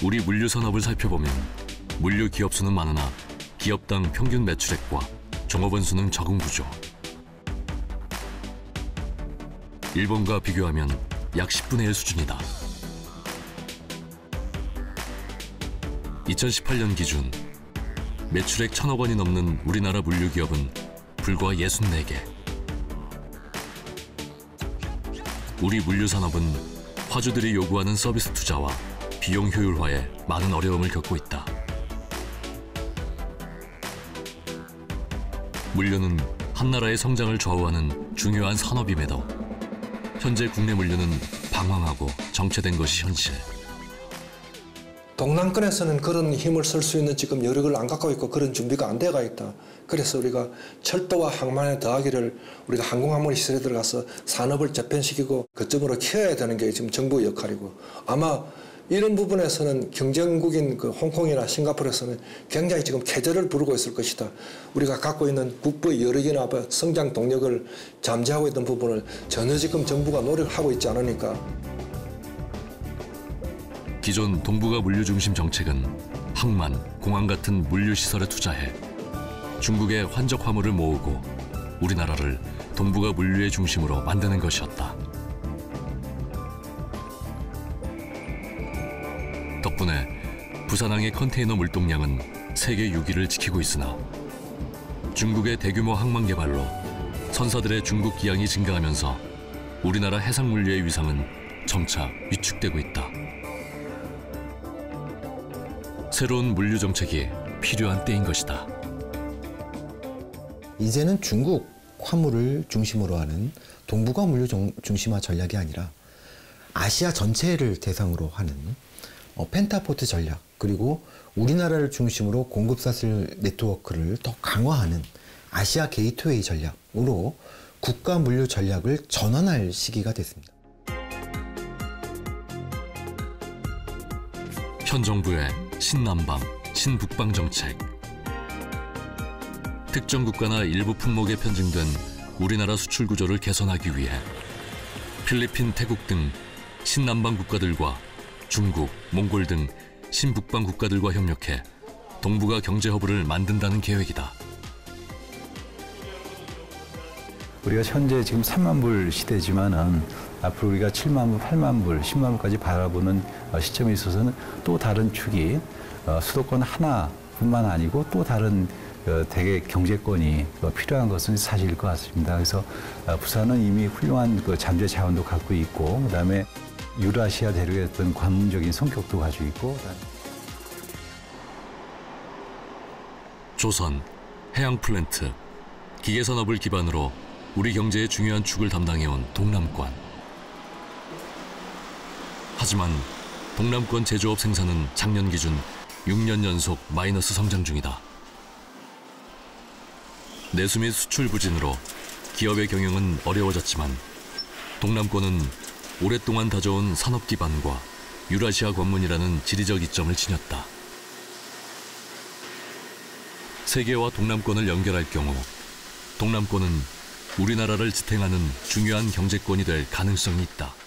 우리 물류산업을 살펴보면 물류 기업 수는 많으나 기업당 평균 매출액과 종업원 수는 적은 구조. 일본과 비교하면 약 10분의 1 수준이다. 2018년 기준 매출액 1,000억 원이 넘는 우리나라 물류기업은 불과 64개. 우리 물류산업은 화주들이 요구하는 서비스 투자와 비용 효율화에 많은 어려움을 겪고 있다. 물류는 한 나라의 성장을 좌우하는 중요한 산업임에도 현재 국내 물류는 방황하고 정체된 것이 현실. 동남권에서는 그런 힘을 쓸 수 있는 지금 여력을 안 갖고 있고 그런 준비가 안 돼가 있다. 그래서 우리가 철도와 항만에 더하기를 우리가 항공항만 시설에 들어가서 산업을 재편시키고 그점으로 키워야 되는 게 지금 정부의 역할이고, 아마 이런 부분에서는 경쟁국인 그 홍콩이나 싱가포르에서는 굉장히 지금 쾌재를 부르고 있을 것이다. 우리가 갖고 있는 국부의 여력이나 성장 동력을 잠재하고 있던 부분을 전혀 지금 정부가 노력하고 있지 않으니까. 기존 동북아 물류중심 정책은 항만, 공항 같은 물류시설에 투자해 중국의 환적 화물을 모으고 우리나라를 동북아 물류의 중심으로 만드는 것이었다. 덕분에 부산항의 컨테이너 물동량은 세계 6위를 지키고 있으나 중국의 대규모 항만 개발로 선사들의 중국 기항이 증가하면서 우리나라 해상 물류의 위상은 점차 위축되고 있다. 새로운 물류 정책이 필요한 때인 것이다. 이제는 중국 화물을 중심으로 하는 동북아 물류 중심화 전략이 아니라 아시아 전체를 대상으로 하는 펜타포트 전략, 그리고 우리나라를 중심으로 공급사슬 네트워크를 더 강화하는 아시아 게이트웨이 전략으로 국가 물류 전략을 전환할 시기가 됐습니다. 현 정부의 신남방, 신북방 정책. 특정 국가나 일부 품목에 편중된 우리나라 수출 구조를 개선하기 위해 필리핀, 태국 등 신남방 국가들과 중국, 몽골 등 신북방 국가들과 협력해 동북아 경제 허브를 만든다는 계획이다. 우리가 현재 지금 3만 불 시대지만은 앞으로 우리가 7만 불, 8만 불, 10만 불까지 바라보는 시점에 있어서는 또 다른 축이 수도권 하나뿐만 아니고 또 다른 대개 경제권이 필요한 것은 사실일 것 같습니다. 그래서 부산은 이미 훌륭한 그 잠재 자원도 갖고 있고, 그다음에 유라시아 대륙의 어떤 관문적인 성격도 가지고 있고. 조선, 해양 플랜트, 기계 산업을 기반으로 우리 경제의 중요한 축을 담당해온 동남권. 하지만 동남권 제조업 생산은 작년 기준 6년 연속 마이너스 성장 중이다. 내수 및 수출 부진으로 기업의 경영은 어려워졌지만 동남권은 오랫동안 다져온 산업 기반과 유라시아 관문이라는 지리적 이점을 지녔다. 세계와 동남권을 연결할 경우 동남권은 우리나라를 지탱하는 중요한 경제권이 될 가능성이 있다.